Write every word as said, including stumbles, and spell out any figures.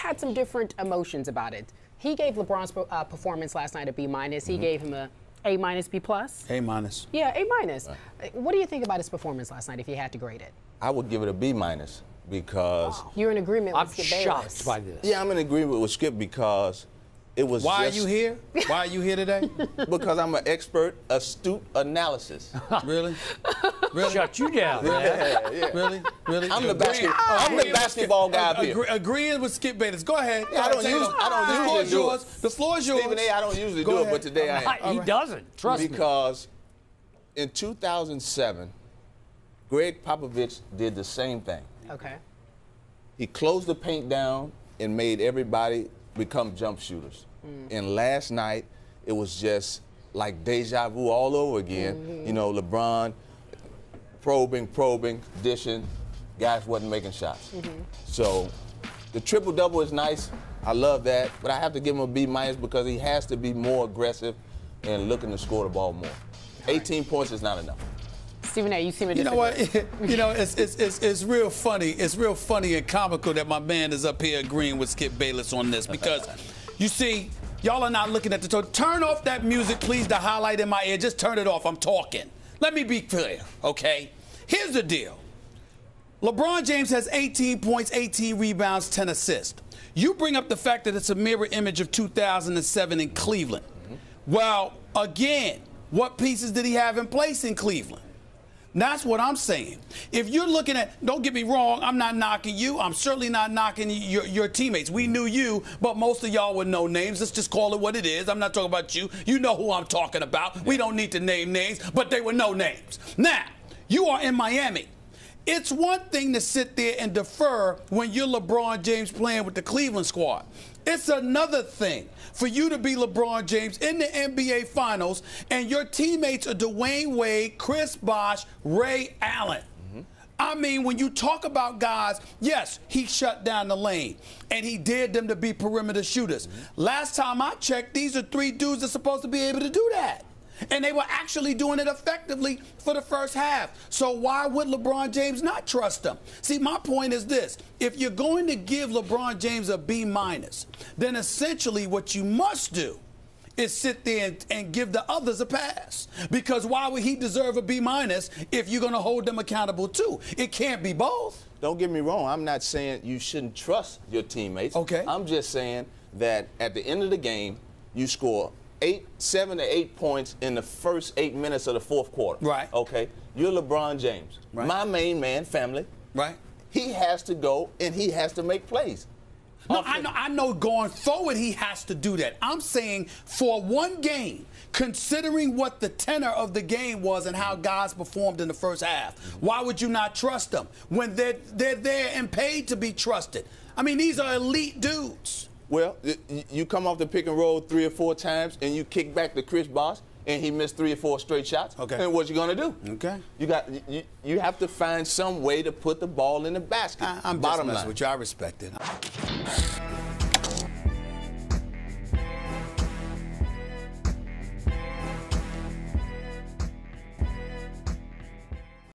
had some different emotions about it. He gave LeBron's uh, performance last night a B minus. He mm-hmm. gave him a A minus, B plus. A minus. Yeah, A minus. Right. What do you think about his performance last night if you had to grade it? I would give it a B minus because... Wow. You're in agreement with I'm Skip Bayless. I'm shocked by this. Yeah, I'm in agreement with Skip because it was Why just... are you here? Why are you here today? Because I'm an expert, astute analysis. Really? Really? Shut you down, man. Yeah, yeah. Really? Really? I'm the, basket, I'm the basketball guy up here. Agreeing with Skip Bayless. Go ahead. Yeah, I don't use, I don't usually do it. The floor is yours. Stephen A., I don't usually do it, but today I am. He doesn't. Trust me. Because in two thousand seven, Greg Popovich did the same thing. Okay. He closed the paint down and made everybody become jump shooters. Mm. And last night, it was just like deja vu all over again. Mm-hmm. You know, LeBron probing, probing, dishing. Guys wasn't making shots. Mm-hmm. So the triple-double is nice. I love that. But I have to give him a B minus because he has to be more aggressive and looking to score the ball more. eighteen points is not enough. Stephen A., you seem to disagree. You know what? You know, it's, it's, it's, it's real funny. It's real funny and comical that my man is up here agreeing with Skip Bayless on this because, you see, y'all are not looking at the total. Turn off that music, please, the highlight in my ear. Just turn it off. I'm talking. Let me be clear, okay? Here's the deal. LeBron James has eighteen points, eighteen rebounds, ten assists. You bring up the fact that it's a mirror image of two thousand seven in Cleveland. Mm-hmm. Well, again, what pieces did he have in place in Cleveland? That's what I'm saying. If you're looking at, don't get me wrong, I'm not knocking you. I'm certainly not knocking your, your teammates. We knew you, but most of y'all were no names. Let's just call it what it is. I'm not talking about you. You know who I'm talking about. We don't need to name names, but they were no names. Now, you are in Miami. It's one thing to sit there and defer when you're LeBron James playing with the Cleveland squad. It's another thing for you to be LeBron James in the N B A Finals and your teammates are Dwyane Wade, Chris Bosh, Ray Allen. Mm-hmm. I mean, when you talk about guys, yes, he shut down the lane and he dared them to be perimeter shooters. Mm-hmm. Last time I checked, these are three dudes that's supposed to be able to do that. And they were actually doing it effectively for the first half. So why would LeBron James not trust them? See, my point is this. If you're going to give LeBron James a B minus, then essentially what you must do is sit there and, and give the others a pass. Because why would he deserve a B minus if you're going to hold them accountable too? It can't be both. Don't get me wrong. I'm not saying you shouldn't trust your teammates. Okay. I'm just saying that at the end of the game, you score Eight, seven to eight points in the first eight minutes of the fourth quarter. Right. Okay. You're LeBron James. Right. My main man, family. Right. He has to go and he has to make plays. No, I know, I know going forward he has to do that. I'm saying for one game, considering what the tenor of the game was and how guys performed in the first half, why would you not trust them when they're, they're there and paid to be trusted? I mean, these are elite dudes. Well, you come off the pick and roll three or four times, and you kick back to Chris Bosh, and he missed three or four straight shots. Okay. And what you gonna do? Okay. You got you, you have to find some way to put the ball in the basket. I, I'm bottom line with you. I respect it.